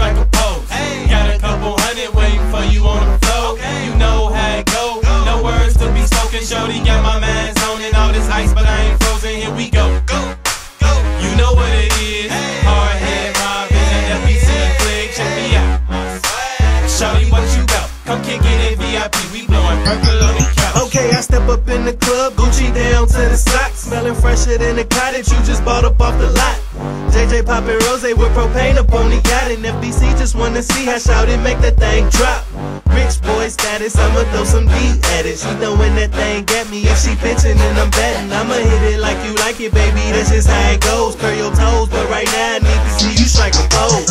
strike a pose. Got a couple hundred waiting for you on the floor. You know how it go, no words to be spoken. Shorty got my mind zoned and all this ice, but I ain't frozen. Here we go, go. You know what it is, hard head mobbing and FBC flick. Check me out, shorty, what you got? Come kick it in VIP, we blowing purple on the couch. Okay, I step up in the club, Gucci down to the socks, smelling fresher than the cottage you just bought up off the lot. JJ poppin' rose with propane up on the yacht, and FBC just wanna see how shoutin' make that thing drop. Rich boy status, I'ma throw some D at it. She throwin' that thing at me, if she pitchin' and I'm battin', I'ma hit it like you like it, baby, that's just how it goes. Curl your toes, but right now I need to see you strike a pose.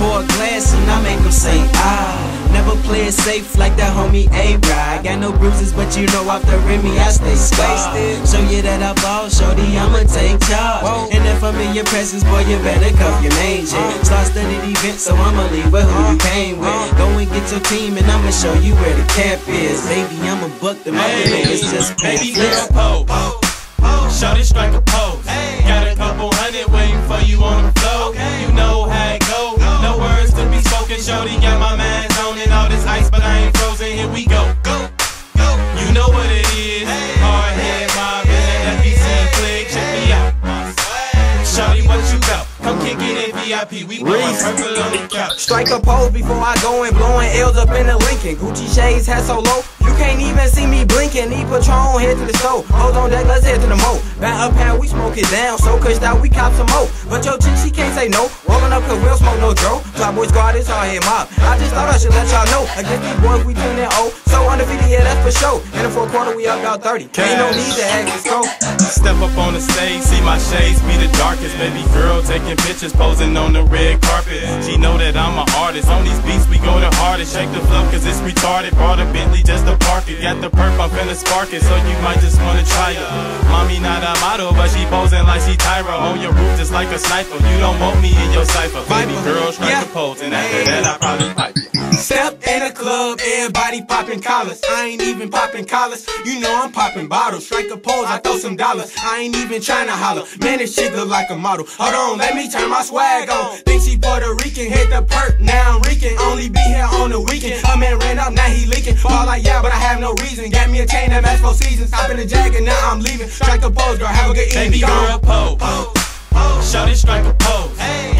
Pour a glass and I make them say, ah. Never play it safe like that homie A-Rod. Got no bruises, but you know off the Remy I stay spaced. Show you that I ball, shorty, I'ma take charge. Whoa. And if I'm in your presence, boy, you better cuff your main shit. Start studying events, so I'ma leave with who you came with. Go and get your team, and I'ma show you where the cap is. Baby, I'ma buck them up, and it's just baby girl pose. Shorty strike a pose. Got a couple hundred waiting for you on the floor. You know how it go, no words to be spoken. Shorty got my mind. Here we go, you know what it is, hard head mobbing and FBC flick, check me out, shawty, what you got? Come kick it in VIP, we blowin' purple on the couch. Strike a pose before I go and blowin' L's up in the Lincoln. Gucci shades, hat so low, you can't even see me blinking. Need Patron, head to the stove, hold on deck, let's head to the mo. Back up how we smoke it down, so cushed out, we cop some mo. But yo chick, she can't say no, rollin' up cause we don't smoke no dro. Top boys guard, it's hard head mob, I just thought I should let y'all know. Against these boys, we tunin' O, so under 50, yeah, that's for sure. And for a quarter, we up about 30, ain't no need to act this cold. Step up on the stage, see my shades be the darkest. Baby girl taking pictures, posing on the red carpet. She know that I'm an artist, on these beats we go the hardest. Shake the flow cause it's retarded, brought a Bentley just to park it. Got the perp, I'm finna spark it, so you might just wanna try it. Mommy not a model, but she posing like she Tyra. On your roof just like a sniper, you don't want me in your cypher. Baby girl strike the pose, and after that I probably pipe it. Step in the club, everybody poppin' collars. I ain't even poppin' collars, you know I'm poppin' bottles. Strike a pose, I throw some dollars, I ain't even tryna holler. Man, this shit look like a model, hold on, let me turn my swag on. Think she Puerto Rican, hit the perk, now I'm reeking. Only be here on the weekend, a man ran up, now he leaking. Fall like, yeah, but I have no reason. Got me a chain that match 4 seasons, hop in the jacket, now I'm leaving. Strike a pose, girl, have a good evening. Baby girl, pose, shawty, strike a pose.